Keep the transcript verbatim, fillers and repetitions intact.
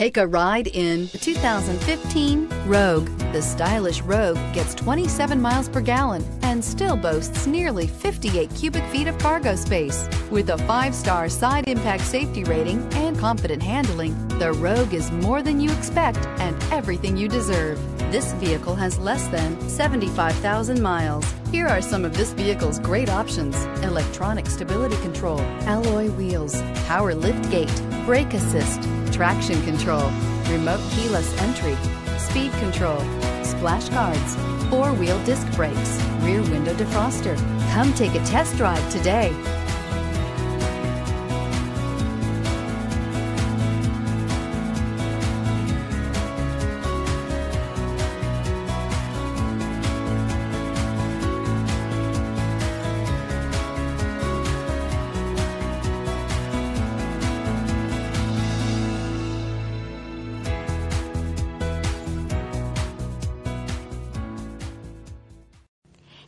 Take a ride in the two thousand fifteen Rogue. The stylish Rogue gets twenty-seven miles per gallon and still boasts nearly fifty-eight cubic feet of cargo space. With a five-star side impact safety rating and confident handling, the Rogue is more than you expect and everything you deserve. This vehicle has less than seventy-five thousand miles. Here are some of this vehicle's great options: electronic stability control, alloy wheels, power lift gate, brake assist, traction control, remote keyless entry, speed control, splash guards, four-wheel disc brakes, rear window defroster. Come take a test drive today.